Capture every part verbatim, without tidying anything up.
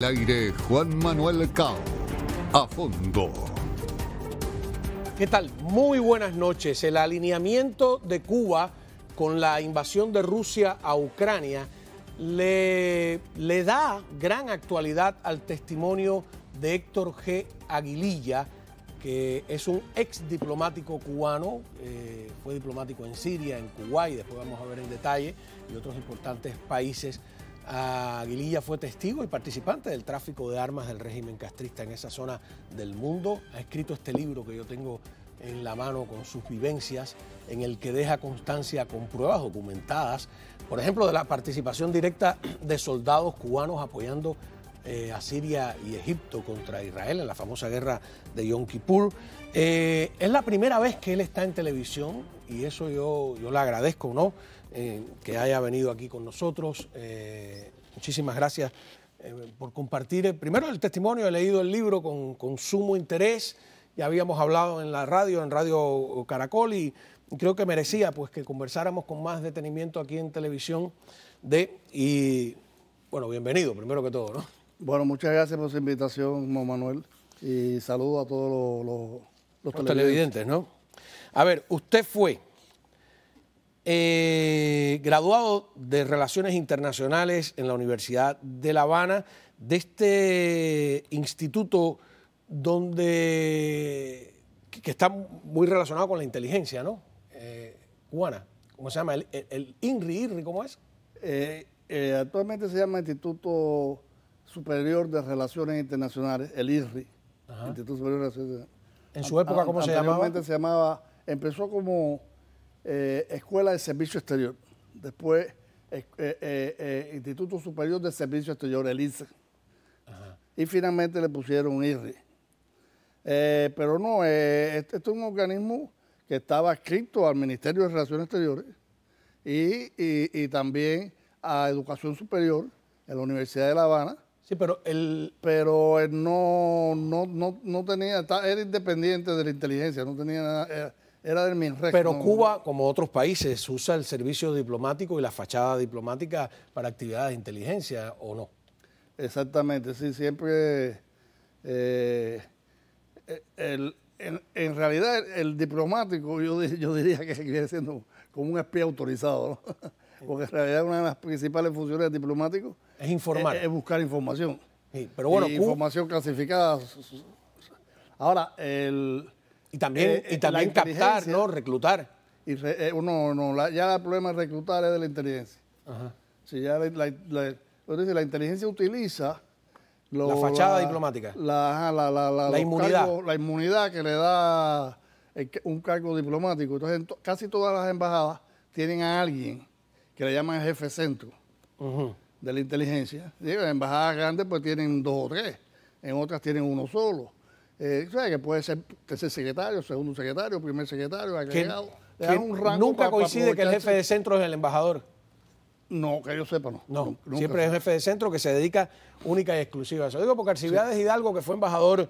El aire, Juan Manuel Cao, a fondo. ¿Qué tal? Muy buenas noches. El alineamiento de Cuba con la invasión de Rusia a Ucrania le, le da gran actualidad al testimonio de Héctor G. Aguililla, que es un ex diplomático cubano, eh, fue diplomático en Siria, en Kuwait, después vamos a ver en detalle, y otros importantes países. Aguililla fue testigo y participante del tráfico de armas del régimen castrista en esa zona del mundo. Ha escrito este libro que yo tengo en la mano con sus vivencias, en el que deja constancia con pruebas documentadas, por ejemplo, de la participación directa de soldados cubanos apoyando eh, a Siria y Egipto contra Israel en la famosa guerra de Yom Kippur. Eh, es la primera vez que él está en televisión y eso yo, yo le agradezco, ¿no? Eh, que haya venido aquí con nosotros. Eh, muchísimas gracias eh, por compartir. Eh, primero el testimonio, he leído el libro con, con sumo interés, ya habíamos hablado en la radio, en Radio Caracol, y creo que merecía pues que conversáramos con más detenimiento aquí en televisión. De, y bueno, bienvenido primero que todo, ¿no? Bueno, muchas gracias por su invitación, Juan Manuel, y saludo a todos los, los, los, los televidentes. televidentes, ¿no? A ver, usted fue... Eh, graduado de Relaciones Internacionales en la Universidad de La Habana, de este instituto donde que está muy relacionado con la inteligencia, ¿no? Eh, cubana, ¿cómo se llama? El, el, el INRI, IRRI, ¿cómo es? Eh, eh, actualmente se llama Instituto Superior de Relaciones Internacionales, el IRRI. Ajá. Instituto Superior de Relaciones Internacionales. ¿En su época cómo se llamaba? Anteriormente se llamaba, empezó como... Eh, Escuela de Servicio Exterior, después eh, eh, eh, Instituto Superior de Servicio Exterior, el I S E R, y finalmente le pusieron IRRI. Eh, pero no, eh, este, este es un organismo que estaba adscrito al Ministerio de Relaciones Exteriores y, y, y también a Educación Superior en la Universidad de La Habana. Sí, pero él... Pero él no, no, no, no tenía, era independiente de la inteligencia, no tenía nada... Era, Era del MINREC. Pero no, Cuba, como otros países, usa el servicio diplomático y la fachada diplomática para actividades de inteligencia, ¿o no? Exactamente, sí, siempre... Eh, el, en, en realidad, el, el diplomático, yo, yo diría que viene siendo como un espía autorizado, ¿no? Porque en realidad una de las principales funciones del diplomático... Es informar. Es, es buscar información. Sí, pero bueno, y Cuba... Información clasificada. Ahora, el... Y también, eh, y también captar, ¿no? Reclutar. Y re, eh, no, no, la, ya el problema de reclutar es de la inteligencia. Ajá. Si ya la, la, la, la inteligencia utiliza... Lo, la fachada la, diplomática. La, la, la, la, la inmunidad. Cargos, la inmunidad que le da el, un cargo diplomático. Entonces, en to, casi todas las embajadas tienen a alguien que le llaman jefe centro uh-huh. de la inteligencia. Y en embajadas grandes pues tienen dos o tres, en otras tienen uno solo. Eh, ¿sabes? Que puede ser tercer secretario, segundo secretario, primer secretario, agregado. Le dan un rango. Nunca para, coincide para que el jefe de centro es el embajador. No, que yo sepa, no. No, nunca, siempre nunca. Es el jefe de centro que se dedica única y exclusiva a eso. Digo porque Alcibiades sí. Hidalgo, que fue embajador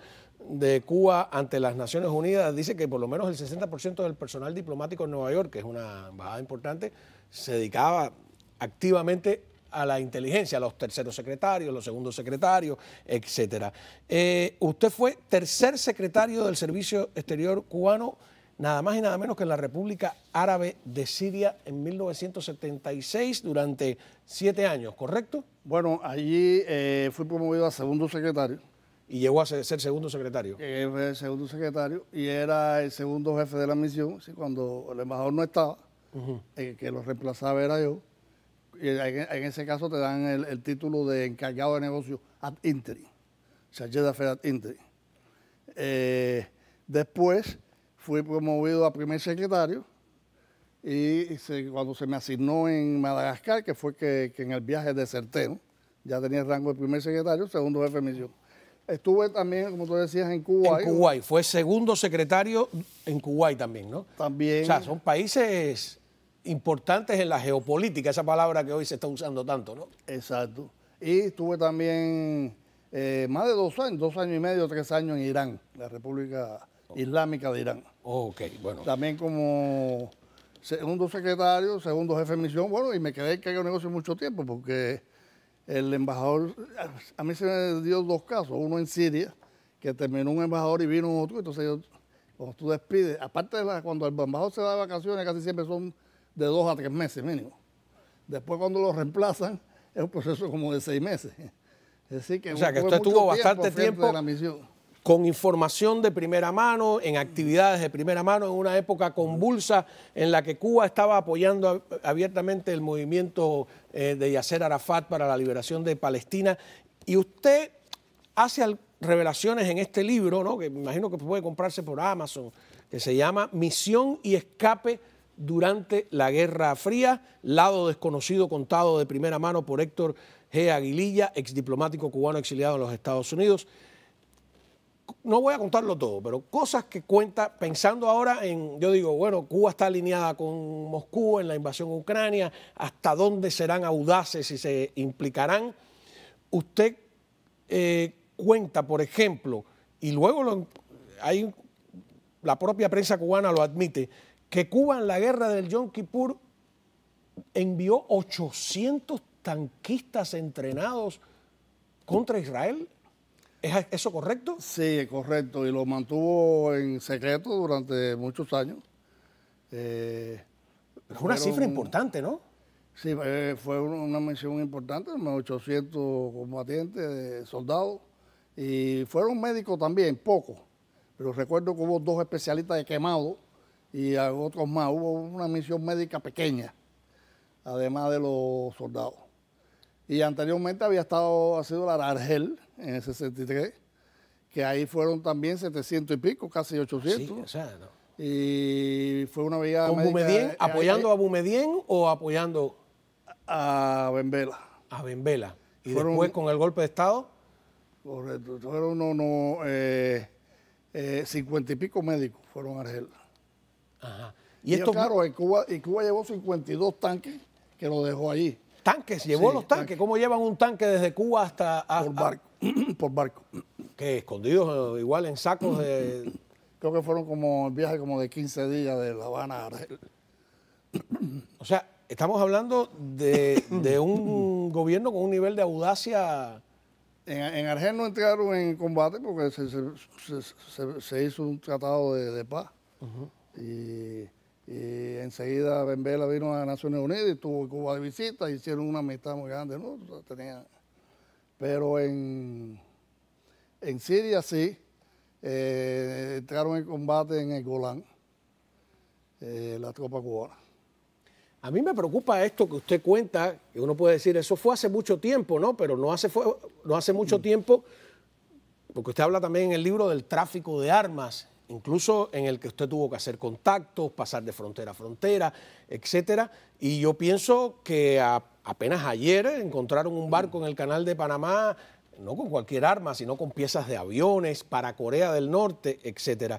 de Cuba ante las Naciones Unidas, dice que por lo menos el sesenta por ciento del personal diplomático en Nueva York, que es una embajada importante, se dedicaba activamente a la inteligencia, a los terceros secretarios, los segundos secretarios, etcétera. Eh, usted fue tercer secretario del Servicio Exterior cubano, nada más y nada menos que en la República Árabe de Siria en mil novecientos setenta y seis, durante siete años, ¿correcto? Bueno, allí eh, fui promovido a segundo secretario. Y llegó a ser segundo secretario. Eh, fue el segundo secretario y era el segundo jefe de la misión, ¿sí? Cuando el embajador no estaba, uh-huh. eh, que lo reemplazaba era yo. En ese caso te dan el, el título de encargado de negocio ad interim, chargé d'affaires ad interim. Eh, después fui promovido a primer secretario y se, cuando se me asignó en Madagascar, que fue que, que en el viaje deserté, ¿no? Ya tenía el rango de primer secretario, segundo jefe de misión. Estuve también, como tú decías, en Kuwait. En Kuwait, fue segundo secretario en Kuwait también, ¿no? También. O sea, son países... importantes en la geopolítica, esa palabra que hoy se está usando tanto, ¿no? Exacto. Y estuve también eh, más de dos años, dos años y medio, tres años en Irán, la República oh. Islámica de Irán. Oh, ok, bueno. También como segundo secretario, segundo jefe de misión, bueno, y me quedé en cargo de negocio mucho tiempo porque el embajador, a mí se me dio dos casos, uno en Siria, que terminó un embajador y vino otro, entonces yo, cuando tú despides, aparte de la, cuando el embajador se da de vacaciones, casi siempre son de dos a tres meses mínimo. Después cuando lo reemplazan, es un proceso como de seis meses. Así que o sea, que usted estuvo bastante tiempo de la misión, con información de primera mano, en actividades de primera mano, en una época convulsa en la que Cuba estaba apoyando abiertamente el movimiento eh, de Yasser Arafat para la liberación de Palestina. Y usted hace revelaciones en este libro, ¿no?, que me imagino que puede comprarse por Amazon, que se llama Misión y escape durante la Guerra Fría, lado desconocido contado de primera mano por Héctor G. Aguililla, exdiplomático cubano exiliado en los Estados Unidos. No voy a contarlo todo, pero cosas que cuenta, pensando ahora en, yo digo, bueno, Cuba está alineada con Moscú en la invasión a Ucrania, hasta dónde serán audaces y se implicarán. Usted eh, cuenta, por ejemplo, y luego lo, hay, la propia prensa cubana lo admite, que Cuba en la guerra del Yom Kippur envió ochocientos tanquistas entrenados contra Israel. ¿Es eso correcto? Sí, es correcto, y lo mantuvo en secreto durante muchos años. Eh, es una cifra importante, ¿no? Sí, eh, fue una misión importante, ochocientos combatientes, soldados, y fueron médicos también, pocos, pero recuerdo que hubo dos especialistas de quemado, y a otros más, hubo una misión médica pequeña, además de los soldados. Y anteriormente había estado, ha sido la de Argel, en el sesenta y tres, que ahí fueron también setecientos y pico, casi ochocientos. Sí, o sea, no. Y fue una vía médica. Bumedien, ¿apoyando a Bumedien o apoyando? A Bembela. A Bembela. ¿Y fueron, después con el golpe de Estado? Correcto, fueron unos no, eh, eh, cincuenta y pico médicos, fueron a Argel. Ajá. Y, y esto, claro, en Cuba, y Cuba llevó cincuenta y dos tanques que lo dejó allí. ¿Tanques? ¿Llevó sí, los tanques? Tanque. ¿Cómo llevan un tanque desde Cuba hasta...? A, por barco. A, por barco. ¿Qué? ¿Escondidos igual en sacos de...? Creo que fueron como el viaje como de quince días de La Habana a Argel. O sea, estamos hablando de, de un gobierno con un nivel de audacia... En, en Argel no entraron en combate porque se, se, se, se, se hizo un tratado de, de paz. Uh-huh. Y, y enseguida Ben Bella vino a Naciones Unidas y estuvo en Cuba de visita, hicieron una amistad muy grande, ¿no? O sea, tenía... Pero en, en Siria sí, eh, entraron en combate en el Golán, eh, la tropa cubana. A mí me preocupa esto que usted cuenta, que uno puede decir, eso fue hace mucho tiempo, ¿no? Pero no hace, fue, no hace mucho mm. tiempo, porque usted habla también en el libro del tráfico de armas, incluso en el que usted tuvo que hacer contactos, pasar de frontera a frontera, etcétera. Y yo pienso que a, apenas ayer encontraron un barco en el canal de Panamá, no con cualquier arma, sino con piezas de aviones para Corea del Norte, etcétera.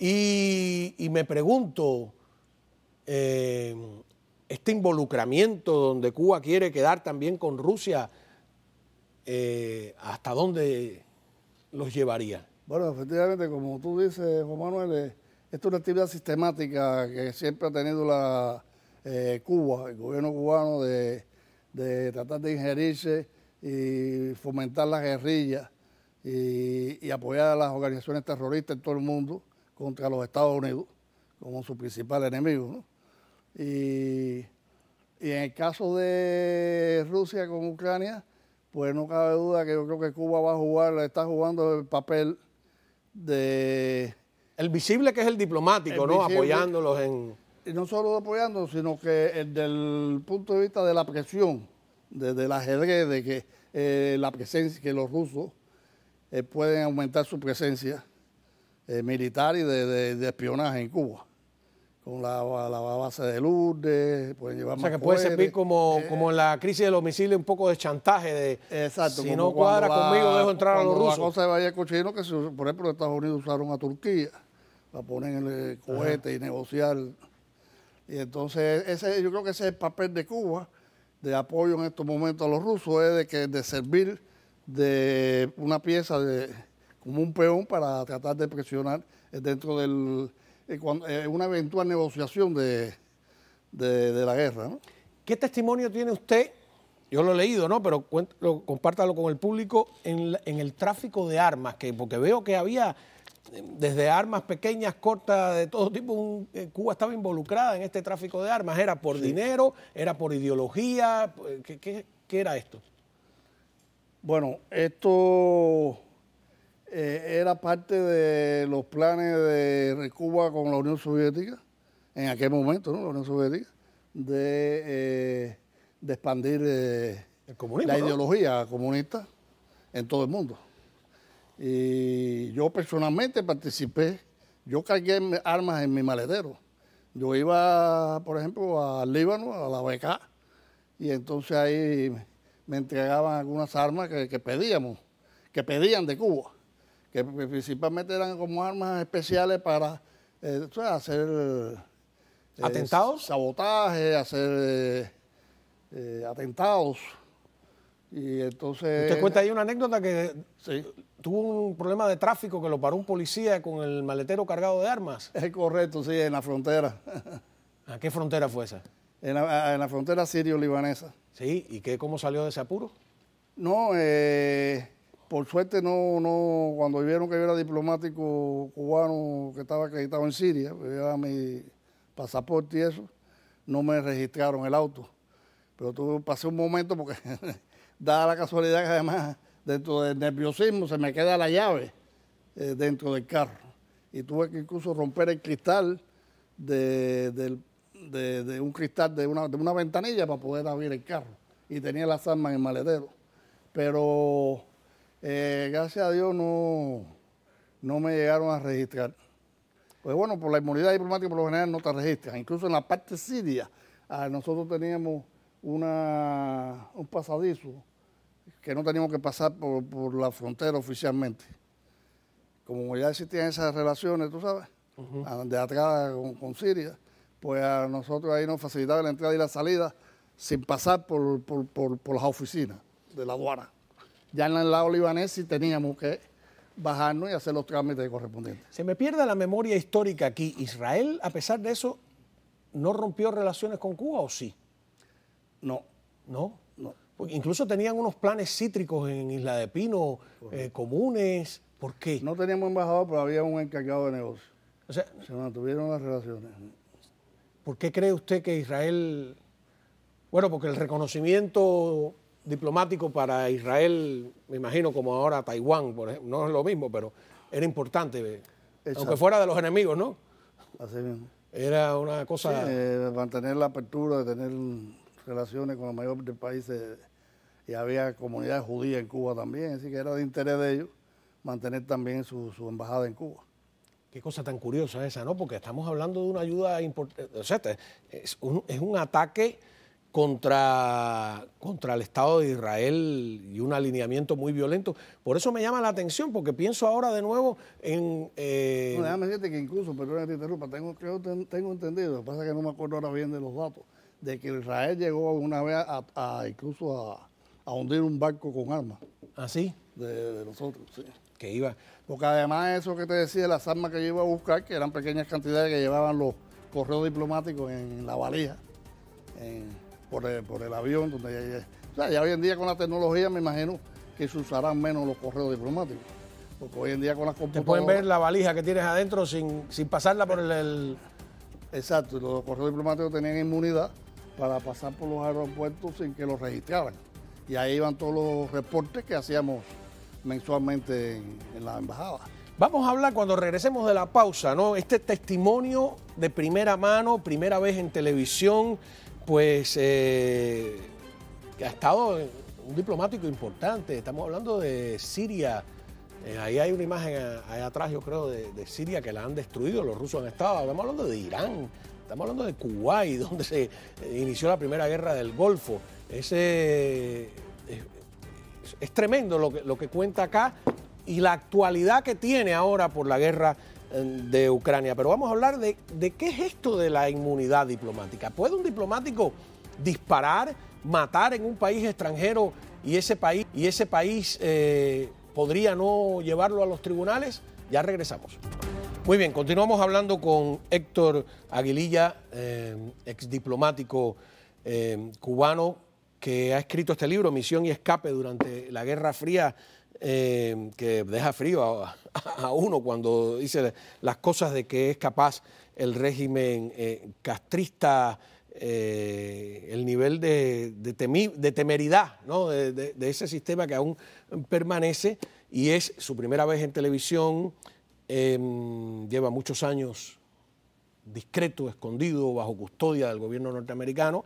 Y, y me pregunto, eh, este involucramiento donde Cuba quiere quedar también con Rusia, eh, ¿hasta dónde los llevaría? Bueno, efectivamente, como tú dices, Juan Manuel, esto es una actividad sistemática que siempre ha tenido la eh, Cuba, el gobierno cubano, de, de tratar de ingerirse y fomentar las guerrillas y, y apoyar a las organizaciones terroristas en todo el mundo contra los Estados Unidos como su principal enemigo, ¿no? Y, y en el caso de Rusia con Ucrania, pues no cabe duda que yo creo que Cuba va a jugar, está jugando el papel de... El visible, que es el diplomático, el ¿no? Visible, apoyándolos en... Y no solo apoyándolos, sino que desde el punto de vista de la presión, desde el ajedrez, de que eh, la presencia, que los rusos eh, pueden aumentar su presencia eh, militar y de, de, de espionaje en Cuba. Con la, la base de Lourdes, pueden llevar más. O sea, más que puede poderes. servir como, eh, como en la crisis de los misiles, un poco de chantaje de... Exacto. Si no cuadra la, conmigo, dejo entrar a los rusos. La cosa de Bahía Cochino, que se, por ejemplo, los Estados Unidos usaron a Turquía para ponerle cohete. Ajá. Y negociar. Y entonces, ese, yo creo que ese es el papel de Cuba, de apoyo en estos momentos a los rusos, es de, que, de servir de una pieza, de, como un peón, para tratar de presionar dentro del... Cuando, eh, una eventual negociación de, de, de la guerra, ¿no? ¿Qué testimonio tiene usted yo lo he leído, ¿no? Pero cuéntalo, compártalo con el público en, en el tráfico de armas, que porque veo que había desde armas pequeñas, cortas, de todo tipo. Un, eh, Cuba estaba involucrada en este tráfico de armas. ¿Era por sí. dinero? ¿Era por ideología? ¿Qué, qué, qué era esto? Bueno, esto eh, era parte de los planes de Cuba con la Unión Soviética, en aquel momento, ¿no? La Unión Soviética, de, eh, de expandir eh, la ideología comunista en todo el mundo. Y yo personalmente participé, yo cargué armas en mi maletero. Yo iba, por ejemplo, al Líbano, a la Bekaa, y entonces ahí me entregaban algunas armas que, que pedíamos, que pedían de Cuba, que principalmente eran como armas especiales para eh, hacer eh, atentados, sabotaje, hacer eh, eh, atentados. Y entonces... Usted cuenta ahí una anécdota que sí. tuvo un problema de tráfico que lo paró un policía con el maletero cargado de armas. Es correcto, sí, en la frontera. ¿A qué frontera fue esa? En la, en la frontera sirio-libanesa. Sí, ¿y qué, cómo salió de ese apuro? No, eh, por suerte no, no, cuando vieron que yo era diplomático cubano que estaba acreditado en Siria, llevaba mi pasaporte y eso, no me registraron el auto. Pero tuve, pasé un momento porque... Da la casualidad que además dentro del nerviosismo se me queda la llave eh, dentro del carro. Y tuve que incluso romper el cristal de, de, de, de un cristal de una, de una ventanilla para poder abrir el carro. Y tenía las armas en el maletero. Pero eh, gracias a Dios no, no me llegaron a registrar. Pues bueno, por la inmunidad diplomática por lo general no te registran. Incluso en la parte siria ah, nosotros teníamos una, un pasadizo que no teníamos que pasar por, por la frontera oficialmente. Como ya existían esas relaciones, tú sabes, uh-huh. de atrás con, con Siria, pues a nosotros ahí nos facilitaba la entrada y la salida sin pasar por, por, por, por las oficinas de la aduana. Ya en el lado libanés sí teníamos que bajarnos y hacer los trámites correspondientes. Se me pierde la memoria histórica aquí. ¿Israel, a pesar de eso, no rompió relaciones con Cuba o sí? No. ¿No? No. Porque incluso tenían unos planes cítricos en Isla de Pino, eh, comunes. ¿Por qué? No teníamos embajador, pero había un encargado de negocio. O sea, se mantuvieron las relaciones. ¿Por qué cree usted que Israel... Bueno, porque el reconocimiento diplomático para Israel, me imagino como ahora Taiwán, por ejemplo, no es lo mismo, pero era importante. Exacto. Aunque fuera de los enemigos, ¿no? Así mismo. Era una cosa... Sí, eh, mantener la apertura, de tener... relaciones con la mayor de países y había comunidades judías en Cuba también, así que era de interés de ellos mantener también su, su embajada en Cuba. Qué cosa tan curiosa esa, ¿no? Porque estamos hablando de una ayuda importante, o sea, es un, es un ataque contra, contra el Estado de Israel y un alineamiento muy violento. Por eso me llama la atención, porque pienso ahora de nuevo en... Eh... No, déjame decirte que incluso, perdón que te interrumpa, tengo, creo, ten, tengo entendido, lo que pasa es que no me acuerdo ahora bien de los datos, de que Israel llegó una vez a, a incluso a, a hundir un barco con armas. ¿Ah, sí? De, de nosotros, sí. Que iba. Porque además eso que te decía, las armas que yo iba a buscar, que eran pequeñas cantidades que llevaban los correos diplomáticos en la valija, en, por, el, por el avión. Donde ya, o sea, ya hoy en día con la tecnología me imagino que se usarán menos los correos diplomáticos. Porque hoy en día con las computadoras... Te pueden ver la valija que tienes adentro sin, sin pasarla por el... el... Exacto, los correos diplomáticos tenían inmunidad para pasar por los aeropuertos sin que los registraran. Y ahí iban todos los reportes que hacíamos mensualmente en, en la embajada. Vamos a hablar cuando regresemos de la pausa, ¿no? Este testimonio de primera mano, primera vez en televisión, pues eh, que ha estado un diplomático importante. Estamos hablando de Siria. Eh, ahí hay una imagen allá atrás, yo creo, de, de Siria que la han destruido, los rusos han estado. Estamos hablando de Irán. Estamos hablando de Kuwait, donde se inició la primera guerra del Golfo. Ese, es, es tremendo lo que, lo que cuenta acá y la actualidad que tiene ahora por la guerra de Ucrania. Pero vamos a hablar de, de qué es esto de la inmunidad diplomática. ¿Puede un diplomático disparar, matar en un país extranjero y ese país, y ese país eh, podría no llevarlo a los tribunales? Ya regresamos. Muy bien, continuamos hablando con Héctor Aguililla, eh, ex diplomático eh, cubano que ha escrito este libro, Misión y escape durante la Guerra Fría, eh, que deja frío a, a uno cuando dice las cosas de que es capaz el régimen eh, castrista, eh, el nivel de, de, temi, de temeridad, ¿no? de, de, de ese sistema que aún permanece, y es su primera vez en televisión, eh, lleva muchos años discreto, escondido, bajo custodia del gobierno norteamericano,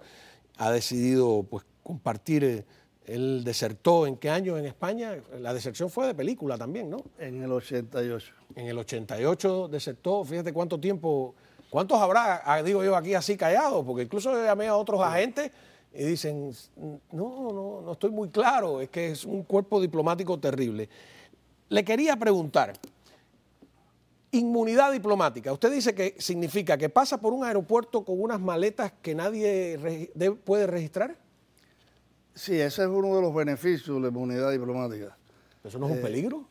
ha decidido pues compartir. Él desertó, ¿en qué año en España? La deserción fue de película también, ¿no? En el ochenta y ocho. En el ochenta y ocho desertó, fíjate cuánto tiempo, cuántos habrá, digo yo, aquí así callados, porque incluso yo llamé a otros agentes y dicen, no, no, no estoy muy claro, es que es un cuerpo diplomático terrible. Le quería preguntar, inmunidad diplomática, usted dice que significa que pasa por un aeropuerto con unas maletas que nadie re- puede registrar. Sí, ese es uno de los beneficios de la inmunidad diplomática. ¿Eso no es eh, un peligro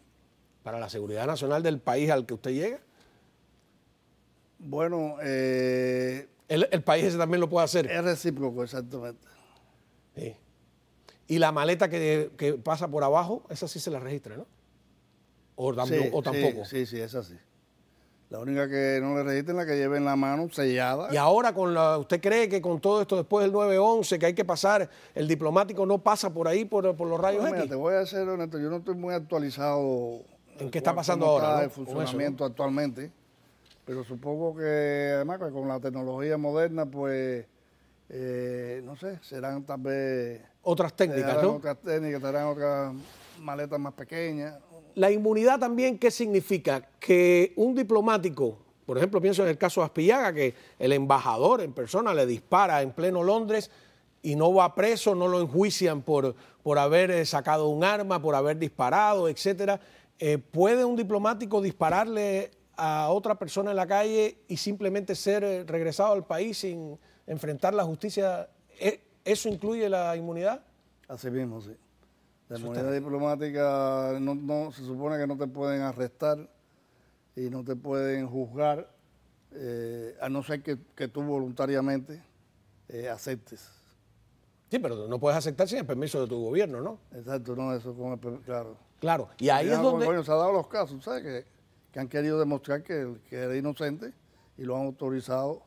para la seguridad nacional del país al que usted llega? Bueno... Eh, el, el país ese también lo puede hacer. Es recíproco, exactamente. Sí. Y la maleta que, que pasa por abajo, esa sí se la registra, ¿no? O, sí, o tampoco. Sí, sí, esa sí. La única que no le registren es la que lleve en la mano, sellada. Y ahora, con la, ¿usted cree que con todo esto después del nueve once, que hay que pasar, el diplomático no pasa por ahí, por, por los rayos no, mira, X? Te voy a ser honesto, yo no estoy muy actualizado. ¿En qué está pasando ahora? Está, ¿no? El funcionamiento eso, ¿no? actualmente. Pero supongo que, además, que con la tecnología moderna, pues, eh, no sé, serán tal vez... Otras técnicas, ¿no? Otras técnicas, serán otras maletas más pequeñas. La inmunidad también, ¿qué significa? Que un diplomático, por ejemplo, pienso en el caso de Aspillaga, que el embajador en persona le dispara en pleno Londres y no va preso, no lo enjuician por, por haber sacado un arma, por haber disparado, etcétera. Eh, ¿puede un diplomático dispararle a otra persona en la calle y simplemente ser regresado al país sin enfrentar la justicia? ¿Eso incluye la inmunidad? Así mismo, sí. La inmunidad diplomática no, no, se supone que no te pueden arrestar y no te pueden juzgar, eh, a no ser que, que tú voluntariamente eh, aceptes. Sí, pero no puedes aceptar sin el permiso de tu gobierno, ¿no? Exacto, no, eso con el, claro. Claro, y ahí es donde... Coño, se han dado los casos, ¿sabes? Que, que han querido demostrar que, que era inocente y lo han autorizado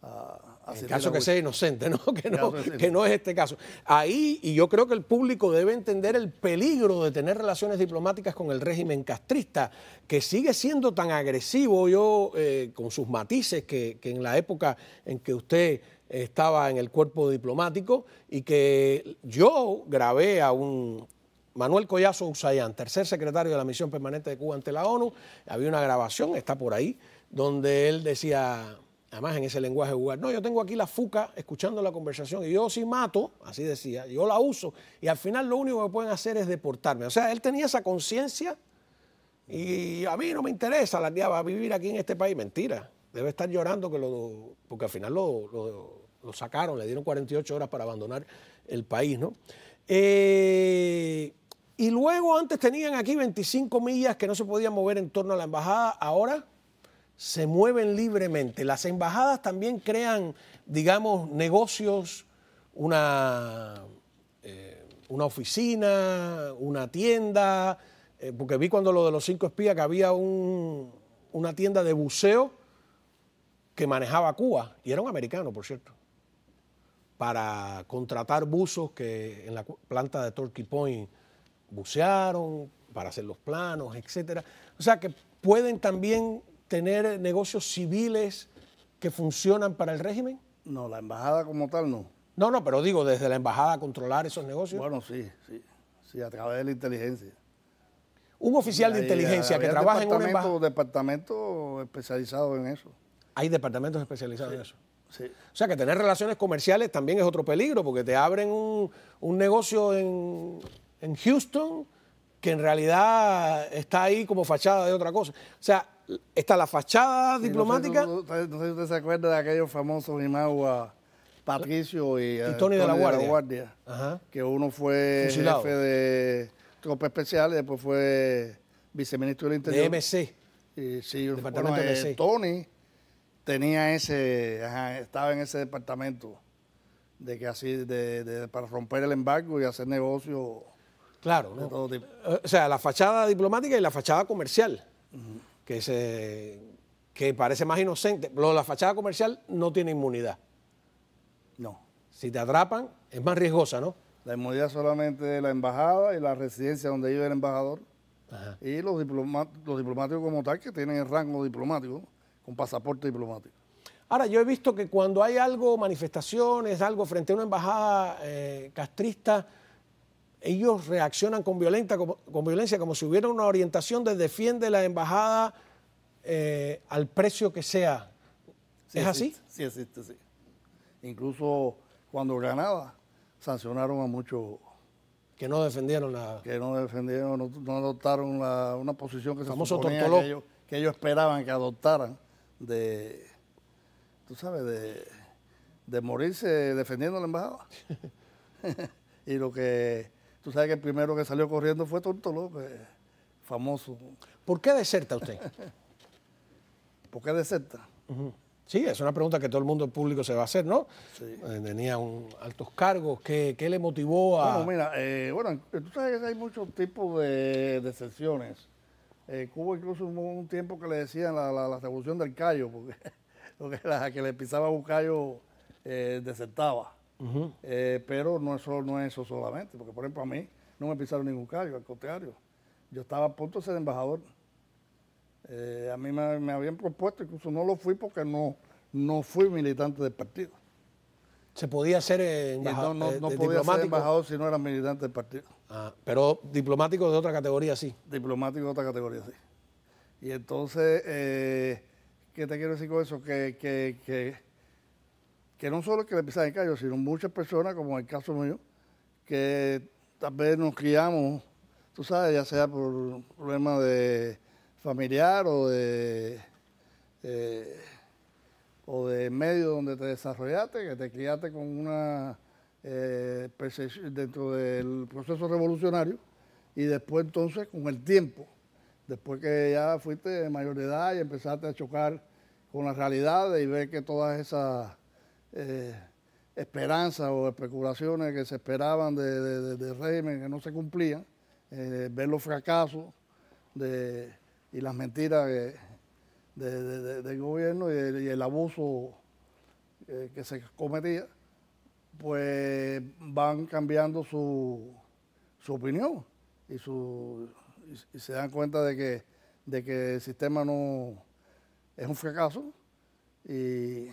a... En caso que sea inocente, ¿no? Que, no, que no es este caso. Ahí, y yo creo que el público debe entender el peligro de tener relaciones diplomáticas con el régimen castrista, que sigue siendo tan agresivo, yo, eh, con sus matices, que, que en la época en que usted estaba en el cuerpo diplomático, y que yo grabé a un... Manuel Collazo Uzayán, tercer secretario de la Misión Permanente de Cuba ante la ONU, había una grabación, está por ahí, donde él decía... Además, en ese lenguaje vulgar, no, yo tengo aquí la fuca escuchando la conversación y yo sí mato, así decía, yo la uso y al final lo único que pueden hacer es deportarme. O sea, él tenía esa conciencia y a mí no me interesa la tía va a vivir aquí en este país. Mentira, debe estar llorando que lo, porque al final lo, lo, lo sacaron, le dieron cuarenta y ocho horas para abandonar el país, ¿no? Eh, y luego antes tenían aquí veinticinco millas que no se podían mover en torno a la embajada, ahora... se mueven libremente. Las embajadas también crean, digamos, negocios, una, eh, una oficina, una tienda, eh, porque vi cuando lo de los cinco espías que había un, una tienda de buceo que manejaba Cuba, y era un americano, por cierto, para contratar buzos que en la planta de Turkey Point bucearon, para hacer los planos, etcétera. O sea que pueden también... tener negocios civiles que funcionan para el régimen? No, la embajada como tal no. No, no, pero digo, desde la embajada controlar esos negocios. Bueno, sí, sí, sí, a través de la inteligencia. Un oficial de inteligencia que trabaja en una embajada. Hay departamentos especializados en eso. Hay departamentos especializados en eso. Sí. O sea, que tener relaciones comerciales también es otro peligro, porque te abren un, un negocio en, en Houston que en realidad está ahí como fachada de otra cosa. O sea, está la fachada sí, diplomática. No sé, no sé si usted se acuerda de aquellos famosos Jimagua Patricio y, y Tony, Tony de la Guardia, de la Guardia. Ajá. Que uno fue fusilado. Jefe de tropas especiales, después fue viceministro del Interior. De M C. Y, sí, departamento bueno, M C. Eh, Tony tenía ese, ajá, estaba en ese departamento de que así de, de, para romper el embargo y hacer negocio. Claro, ¿no? De todo tipo. O sea, la fachada diplomática y la fachada comercial, uh-huh, que, se, que parece más inocente. Lo, la fachada comercial no tiene inmunidad. No. Si te atrapan, es más riesgosa, ¿no? La inmunidad solamente de la embajada y la residencia donde vive el embajador. Ajá. Y los, diploma, los diplomáticos como tal, que tienen el rango diplomático, ¿no? Con pasaporte diplomático. Ahora, yo he visto que cuando hay algo, manifestaciones, algo frente a una embajada eh, castrista, ellos reaccionan con, violenta, como, con violencia, como si hubiera una orientación de defiende la embajada eh, al precio que sea. Sí, ¿es existe, así? Sí, existe, sí. Incluso cuando Granada sancionaron a muchos... Que no defendieron la... Que no defendieron, no, no adoptaron la, una posición que se suponía que ellos, que ellos esperaban que adoptaran de... Tú sabes, de, de morirse defendiendo la embajada. Y lo que... Tú sabes que el primero que salió corriendo fue Tontolo, famoso. ¿Por qué deserta usted? ¿Por qué deserta? Uh-huh. Sí, es una pregunta que todo el mundo público se va a hacer, ¿no? Sí. Tenía un, altos cargos. ¿Qué, qué le motivó a...? Bueno, mira, eh, bueno, tú sabes que hay muchos tipos de deserciones. Eh, Cuba incluso hubo un tiempo que le decían la, la, la revolución del callo, porque... Porque la que le pisaba un callo eh, desertaba. Uh-huh. eh, pero no, eso, no es eso solamente, porque por ejemplo a mí no me pisaron ningún callo, al contrario. Yo estaba a punto de ser embajador. Eh, a mí me, me habían propuesto, incluso no lo fui porque no, no fui militante del partido. ¿Se podía ser eh, embajador? No, no, no de, podía diplomático. Ser embajador si no era militante del partido. Ah, pero diplomático de otra categoría, sí. Diplomático de otra categoría, sí. Y entonces... Eh, ¿Qué te quiero decir con eso? Que, que, que, que no solo que le pisan el callo, sino muchas personas, como en el caso mío, que tal vez nos criamos, tú sabes, ya sea por problemas de familiar o de, eh, o de medio donde te desarrollaste, que te criaste con una eh, percepción dentro del proceso revolucionario y después entonces con el tiempo. Después que ya fuiste de mayor de edad y empezaste a chocar con las realidades y ver que todas esas eh, esperanzas o especulaciones que se esperaban de, de, de régimen que no se cumplían, eh, ver los fracasos de, y las mentiras que, de, de, de, del gobierno y el, y el abuso eh, que se cometía, pues van cambiando su, su opinión y su... y se dan cuenta de que, de que el sistema no es un fracaso y,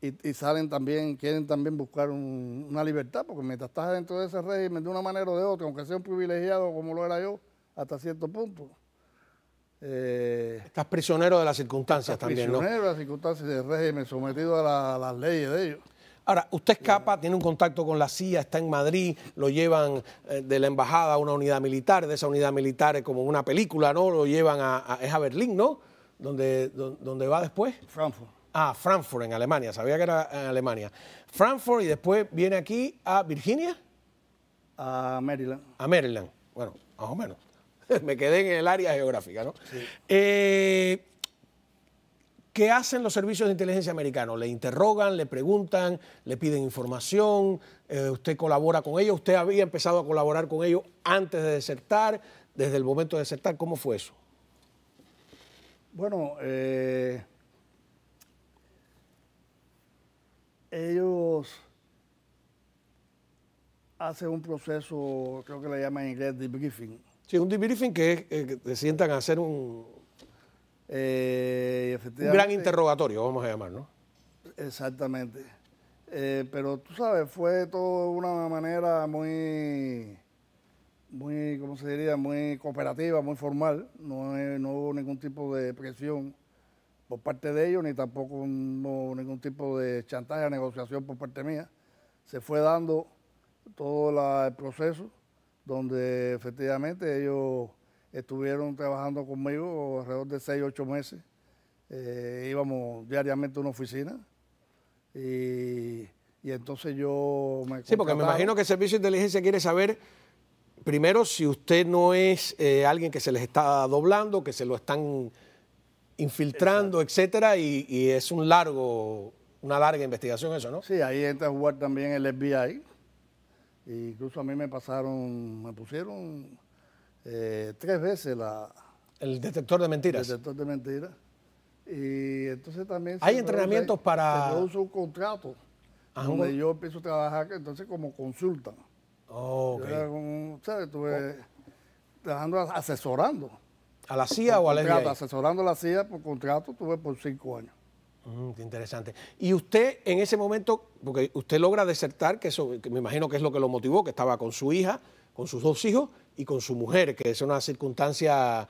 y, y salen también, quieren también buscar un, una libertad, porque mientras estás dentro de ese régimen de una manera o de otra, aunque sea un privilegiado como lo era yo, hasta cierto punto. Eh, estás prisionero de las circunstancias estás también, prisionero ¿no? prisionero de las circunstancias del régimen, sometido a, la, a las leyes de ellos. Ahora, usted escapa, tiene un contacto con la C I A, está en Madrid, lo llevan eh, de la embajada a una unidad militar, de esa unidad militar es como una película, ¿no? Lo llevan a, a, es a Berlín, ¿no? ¿Donde, donde, donde va después? Frankfurt. Ah, Frankfurt, en Alemania, sabía que era en Alemania. Frankfurt y después viene aquí a Virginia. A Maryland. A Maryland, bueno, más o menos. Me quedé en el área geográfica, ¿no? Sí. Eh, ¿Qué hacen los servicios de inteligencia americanos? ¿Le interrogan, le preguntan, le piden información? Eh, ¿Usted colabora con ellos? ¿Usted había empezado a colaborar con ellos antes de desertar? ¿Desde el momento de desertar? ¿Cómo fue eso? Bueno, eh, ellos hacen un proceso, creo que le llaman en inglés debriefing. Sí, un debriefing que es eh, que te sientan a hacer un... Eh, un gran interrogatorio, vamos a llamar, ¿no? Exactamente. Eh, pero tú sabes, fue todo una manera muy, muy, ¿cómo se diría? Muy cooperativa, muy formal. No, eh, no hubo ningún tipo de presión por parte de ellos, ni tampoco no, ningún tipo de chantaje, negociación por parte mía. Se fue dando todo la, el proceso donde efectivamente ellos... Estuvieron trabajando conmigo alrededor de seis, ocho meses. Eh, íbamos diariamente a una oficina. Y, y entonces yo me Sí, porque me imagino que el Servicio de Inteligencia quiere saber, primero, si usted no es eh, alguien que se les está doblando, que se lo están infiltrando, etcétera, y, y es un largo, una larga investigación eso, ¿no? Sí, ahí entra a jugar también el F B I. E incluso a mí me pasaron, me pusieron eh, tres veces la... El detector de mentiras. El detector de mentiras. Y entonces también... Hay entrenamientos para... Se produce un contrato. Ah, donde un... yo empiezo a trabajar, entonces como consulta. Oh, okay. Era como, ¿sabes? Estuve oh. trabajando, asesorando. ¿A la C I A o a la F B I? Asesorando a la C I A por contrato, tuve por cinco años. Mm, qué interesante. Y usted en ese momento, porque usted logra desertar, que eso que me imagino que es lo que lo motivó, que estaba con su hija, con sus dos hijos y con su mujer, que es una circunstancia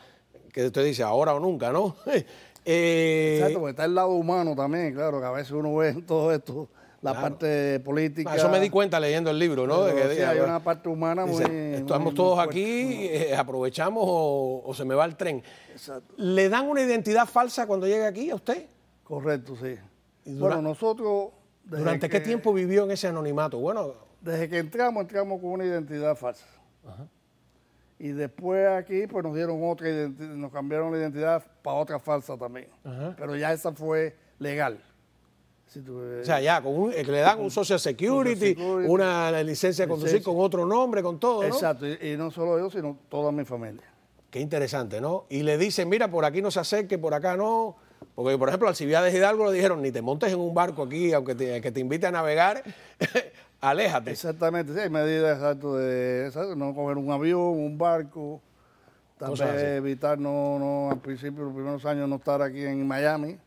que usted dice ahora o nunca, ¿no? eh... Exacto, porque está el lado humano también, claro, que a veces uno ve en todo esto la claro. parte política. Eso me di cuenta leyendo el libro, ¿no? De que, sí, hay una parte humana muy... Dice, estamos muy, todos muy aquí, eh, aprovechamos o, o se me va el tren. Exacto. ¿Le dan una identidad falsa cuando llega aquí a usted? Correcto, sí. Bueno, nosotros... ¿Durante qué tiempo vivió en ese anonimato? Bueno, desde que entramos, entramos con una identidad falsa. Ajá. Y después aquí, pues nos dieron otra identidad, nos cambiaron la identidad para otra falsa también. Ajá. Pero ya esa fue legal. Si tú, eh, o sea, ya, con un, eh, le dan un social security, security una licencia de conducir licencia. Con otro nombre, con todo, ¿no? Exacto, y, y no solo yo, sino toda mi familia. Qué interesante, ¿no? Y le dicen, mira, por aquí no se acerque, por acá no... Porque, por ejemplo, Alcibiades Hidalgo le dijeron, ni te montes en un barco aquí, aunque te, que te invite a navegar, aléjate. Exactamente, sí, hay medidas exacto de exacto, no coger un avión, un barco, tal vez evitar, no, no, al principio, los primeros años, no estar aquí en Miami,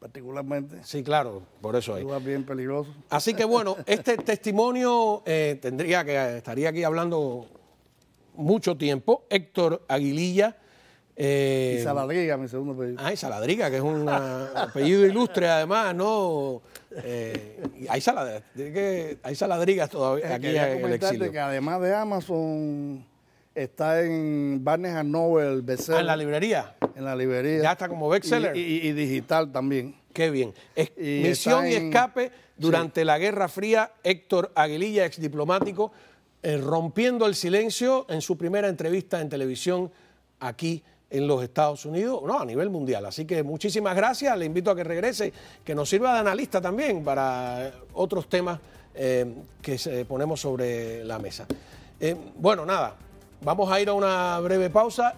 particularmente. Sí, claro, por eso hay. Es bien peligroso. Así que, bueno, este testimonio eh, tendría que, estaría aquí hablando mucho tiempo. Héctor Aguililla. Eh, y Saladriga, mi segundo apellido. Ah, y Saladriga, que es un apellido ilustre además, ¿no? Eh, hay, Saladriga, que, hay Saladrigas todavía aquí en el exilio. Que además de Amazon, está en Barnes and Noble, bestseller. Ah, ¿en la librería? En la librería. Ya está como bestseller. Y, y, y digital también. Qué bien. Es, y Misión y escape en... durante sí. la Guerra Fría, Héctor Aguililla, exdiplomático, eh, rompiendo el silencio en su primera entrevista en televisión aquí en los Estados Unidos, no, a nivel mundial. Así que muchísimas gracias, le invito a que regrese, que nos sirva de analista también para otros temas eh, que se ponemos sobre la mesa. Eh, bueno, nada, vamos a ir a una breve pausa.